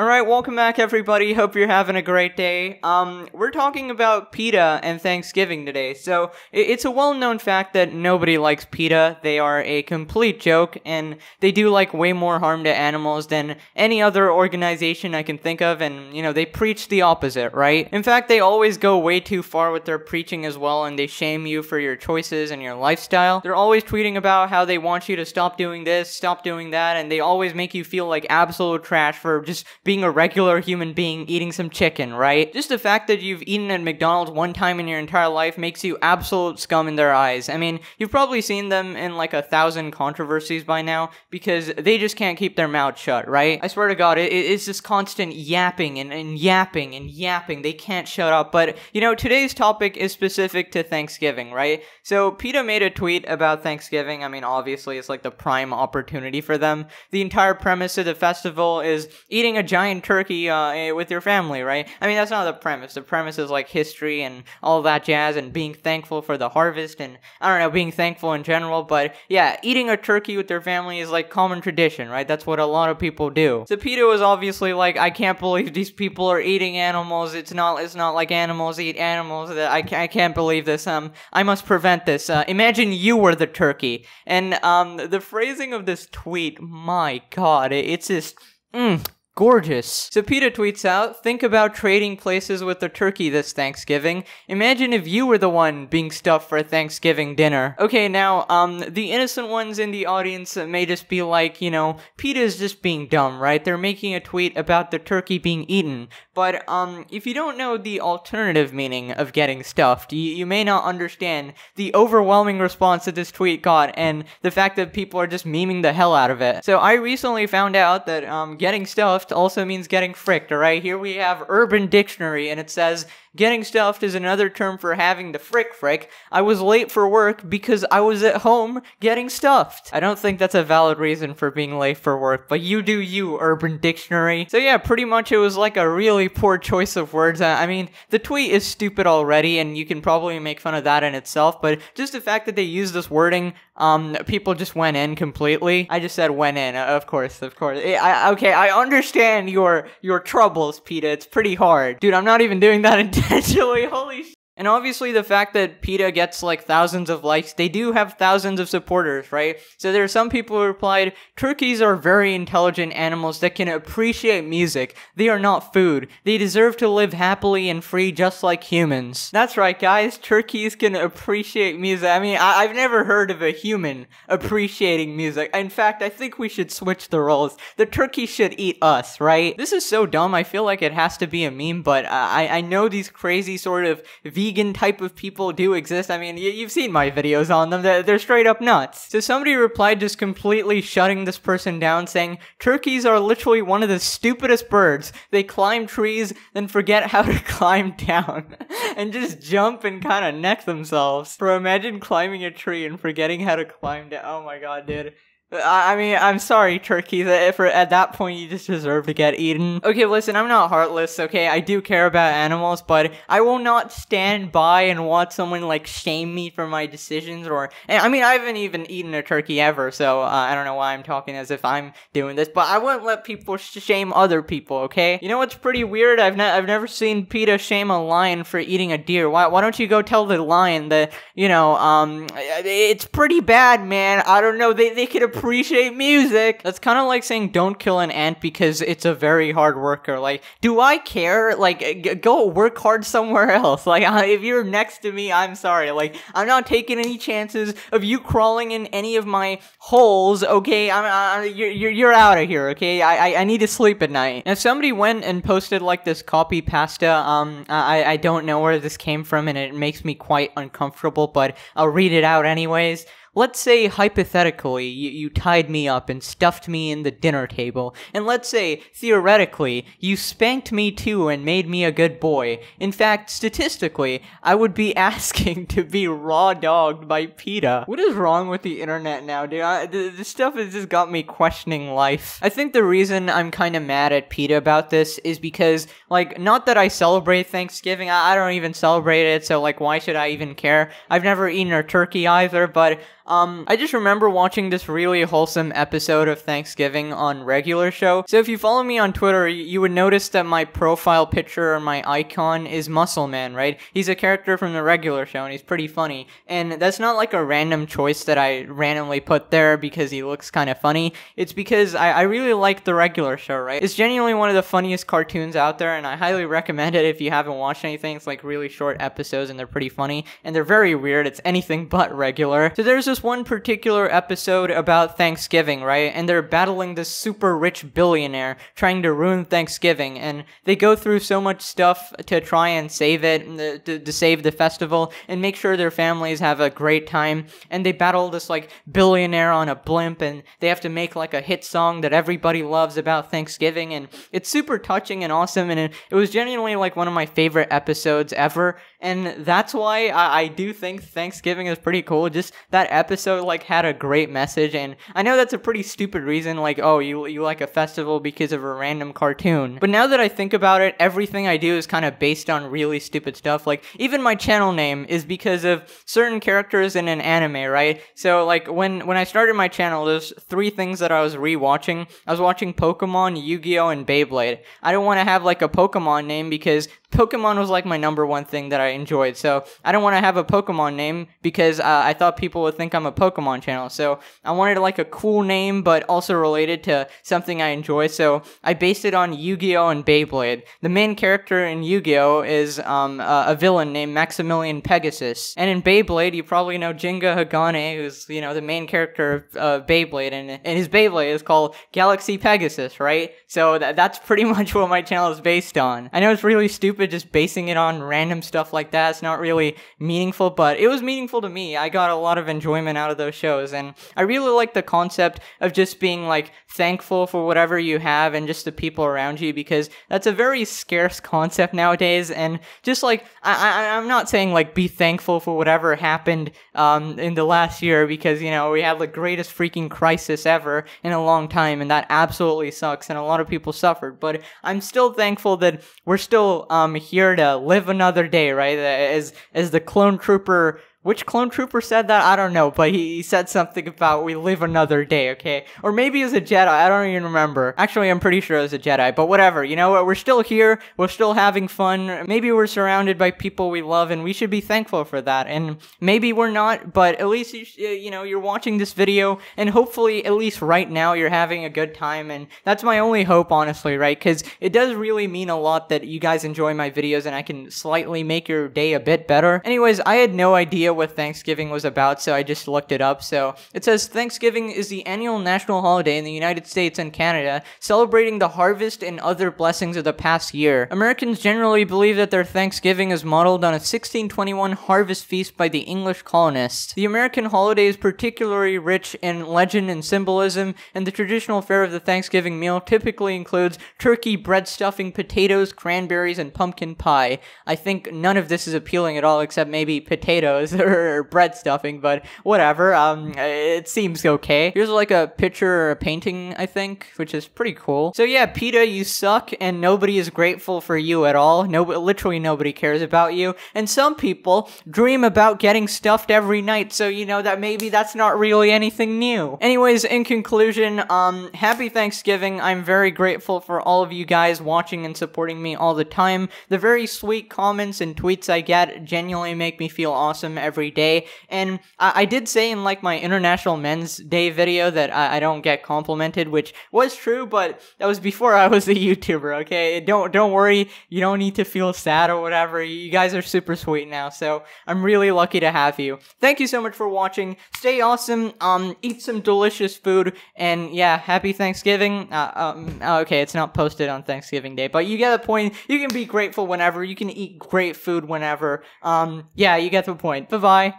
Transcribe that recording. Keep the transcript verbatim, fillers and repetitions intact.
Alright, welcome back everybody, hope you're having a great day. Um, we're talking about PETA and Thanksgiving today, so it's a well-known fact that nobody likes PETA. They are a complete joke, and they do like way more harm to animals than any other organization I can think of, and, you know, they preach the opposite, right? In fact, they always go way too far with their preaching as well, and they shame you for your choices and your lifestyle. They're always tweeting about how they want you to stop doing this, stop doing that, and they always make you feel like absolute trash for just being a regular human being eating some chicken, right? Just the fact that you've eaten at McDonald's one time in your entire life makes you absolute scum in their eyes. I mean, you've probably seen them in like a thousand controversies by now because they just can't keep their mouth shut, right? I swear to God, it, it's just constant yapping and, and yapping and yapping. They can't shut up. But, you know, today's topic is specific to Thanksgiving, right? So, PETA made a tweet about Thanksgiving. I mean, obviously, it's like the prime opportunity for them. The entire premise of the festival is eating a giant turkey uh, with your family, right? I mean, that's not the premise. The premise is like history and all that jazz and being thankful for the harvest and, I don't know, being thankful in general, but yeah, eating a turkey with your family is like common tradition, right? That's what a lot of people do. So PETA was obviously like, I can't believe these people are eating animals. It's not it's not like animals eat animals. I can't, I can't believe this. Um, I must prevent this. Uh, imagine you were the turkey. And um, the phrasing of this tweet, my God, it's just, mmm. gorgeous. So PETA tweets out, think about trading places with the turkey this Thanksgiving. Imagine if you were the one being stuffed for Thanksgiving dinner. Okay, now, um, the innocent ones in the audience may just be like, you know, PETA's just being dumb, right? They're making a tweet about the turkey being eaten. But, um, if you don't know the alternative meaning of getting stuffed, you, you may not understand the overwhelming response that this tweet got and the fact that people are just memeing the hell out of it. So I recently found out that, um, getting stuffed also means getting fricked, alright? Here we have Urban Dictionary, and it says, getting stuffed is another term for having the frick frick. I was late for work because I was at home getting stuffed. I don't think that's a valid reason for being late for work, but you do you, Urban Dictionary. So yeah, pretty much it was like a really poor choice of words. I mean, the tweet is stupid already, and you can probably make fun of that in itself, but just the fact that they use this wording, um, people just went in completely. I just said went in, of course, of course. I, okay, I understand Understand your your troubles, PETA. It's pretty hard. Dude, I'm not even doing that intentionally. Holy shit. And obviously the fact that PETA gets like thousands of likes, they do have thousands of supporters, right? So there are some people who replied, turkeys are very intelligent animals that can appreciate music. They are not food. They deserve to live happily and free just like humans. That's right guys, turkeys can appreciate music. I mean, I I've never heard of a human appreciating music. In fact, I think we should switch the roles. The turkey should eat us, right? This is so dumb, I feel like it has to be a meme, but I, I know these crazy sort of vegan vegan type of people do exist. I mean, you've seen my videos on them. They're, they're straight up nuts. So somebody replied just completely shutting this person down, saying, turkeys are literally one of the stupidest birds. They climb trees, then forget how to climb down, and just jump and kind of neck themselves. Bro, imagine climbing a tree and forgetting how to climb down. Oh my god, dude. I mean, I'm sorry, turkeys. If at that point you just deserve to get eaten. Okay, listen, I'm not heartless, okay? I do care about animals, but I will not stand by and watch someone, like, shame me for my decisions or... I mean, I haven't even eaten a turkey ever, so uh, I don't know why I'm talking as if I'm doing this, but I wouldn't let people sh shame other people, okay? You know what's pretty weird? I've, ne I've never seen PETA shame a lion for eating a deer. Why, why don't you go tell the lion that, you know, um, it's pretty bad, man. I don't know. They, they could appreciate appreciate music. That's kind of like saying don't kill an ant because it's a very hard worker. Like, do I care? Like, g go work hard somewhere else. Like, uh, if you're next to me, I'm sorry. Like, I'm not taking any chances of you crawling in any of my holes, okay? I'm, uh, you're, you're, you're out of here, okay? I, I, I need to sleep at night. Now, if somebody went and posted, like, this copy pasta, um, I, I don't know where this came from and it makes me quite uncomfortable, but I'll read it out anyways. Let's say, hypothetically, you, you tied me up and stuffed me in the dinner table. And let's say, theoretically, you spanked me too and made me a good boy. In fact, statistically, I would be asking to be raw-dogged by PETA. What is wrong with the internet now, dude? I, th this stuff has just got me questioning life. I think the reason I'm kind of mad at PETA about this is because, like, not that I celebrate Thanksgiving. I, I don't even celebrate it, so, like, why should I even care? I've never eaten a turkey either, but... Um, I just remember watching this really wholesome episode of Thanksgiving on Regular Show. So if you follow me on Twitter, you would notice that my profile picture or my icon is Muscle Man, right? He's a character from the Regular Show and he's pretty funny. And that's not like a random choice that I randomly put there because he looks kind of funny. It's because I, I really like the Regular Show, right? It's genuinely one of the funniest cartoons out there and I highly recommend it if you haven't watched anything. It's like really short episodes and they're pretty funny and they're very weird. It's anything but regular. So there's this one particular episode about Thanksgiving, right? And they're battling this super rich billionaire trying to ruin Thanksgiving, and they go through so much stuff to try and save it, and to, to save the festival and make sure their families have a great time. And they battle this like billionaire on a blimp and they have to make like a hit song that everybody loves about Thanksgiving, and it's super touching and awesome, and it, it was genuinely like one of my favorite episodes ever. And that's why I, I do think Thanksgiving is pretty cool. Just that episode like had a great message, and I know that's a pretty stupid reason, like, oh, you, you like a festival because of a random cartoon. But now that I think about it, everything I do is kind of based on really stupid stuff. Like even my channel name is because of certain characters in an anime, right? So like when, when I started my channel, there's three things that I was re-watching. I was watching Pokemon, Yu-Gi-Oh, and Beyblade. I don't want to have like a Pokemon name because Pokemon was like my number one thing that I enjoyed, so I don't want to have a Pokemon name because uh, I thought people would think I'm a Pokemon channel, so I wanted like a cool name but also related to something I enjoy, so I based it on Yu-Gi-Oh and Beyblade. The main character in Yu-Gi-Oh is um, uh, a villain named Maximilian Pegasus, and in Beyblade you probably know Ginga Hagane, who's, you know, the main character of uh, Beyblade, and, and his Beyblade is called Galaxy Pegasus, right? So th that's pretty much what my channel is based on. I know it's really stupid just basing it on random stuff like that. It's not really meaningful, but it was meaningful to me. I got a lot of enjoyment out of those shows, and I really like the concept of just being like thankful for whatever you have and just the people around you, because that's a very scarce concept nowadays. And just like I, I I'm not saying like be thankful for whatever happened um in the last year, because, you know, we had the greatest freaking crisis ever in a long time, and that absolutely sucks and a lot of people suffered, but I'm still thankful that we're still um I'm here to live another day, right? As as the clone trooper, which clone trooper said that? I don't know, but he, he said something about we live another day, okay? Or maybe as a Jedi, I don't even remember. Actually, I'm pretty sure as a Jedi, but whatever. You know what? We're still here, we're still having fun. Maybe we're surrounded by people we love, and we should be thankful for that. And maybe we're not, but at least, you, you know, you're watching this video, and hopefully, at least right now, you're having a good time, and that's my only hope, honestly, right? Because it does really mean a lot that you guys enjoy my videos, and I can slightly make your day a bit better. Anyways, I had no idea what Thanksgiving was about, so I just looked it up. So it says Thanksgiving is the annual national holiday in the United States and Canada, celebrating the harvest and other blessings of the past year. Americans generally believe that their Thanksgiving is modeled on a sixteen twenty-one harvest feast by the English colonists. The American holiday is particularly rich in legend and symbolism, and the traditional fare of the Thanksgiving meal typically includes turkey, bread stuffing, potatoes, cranberries, and pumpkin pie. I think none of this is appealing at all except maybe potatoes. Or bread stuffing, but whatever. Um, it seems okay. Here's like a picture or a painting, I think, which is pretty cool. So yeah, PETA, you suck, and nobody is grateful for you at all. No, literally nobody cares about you. And some people dream about getting stuffed every night, so you know that maybe that's not really anything new. Anyways, in conclusion, um, happy Thanksgiving. I'm very grateful for all of you guys watching and supporting me all the time. The very sweet comments and tweets I get genuinely make me feel awesome every day, and I, I did say in like my International Men's Day video that I, I don't get complimented, which was true, but that was before I was a YouTuber, okay? Don't don't worry, you don't need to feel sad or whatever, you guys are super sweet now, so I'm really lucky to have you. Thank you so much for watching, stay awesome, um, eat some delicious food, and yeah, happy Thanksgiving. Uh, um, okay, it's not posted on Thanksgiving Day, but you get the point, you can be grateful whenever, you can eat great food whenever, um, yeah, you get the point. Bye-bye.